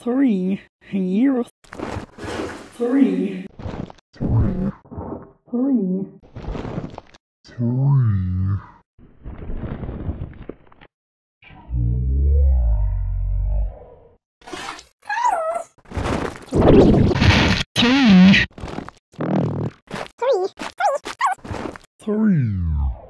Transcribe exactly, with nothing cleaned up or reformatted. Three years. Three. Three. Three. Three. Three. Three. Three.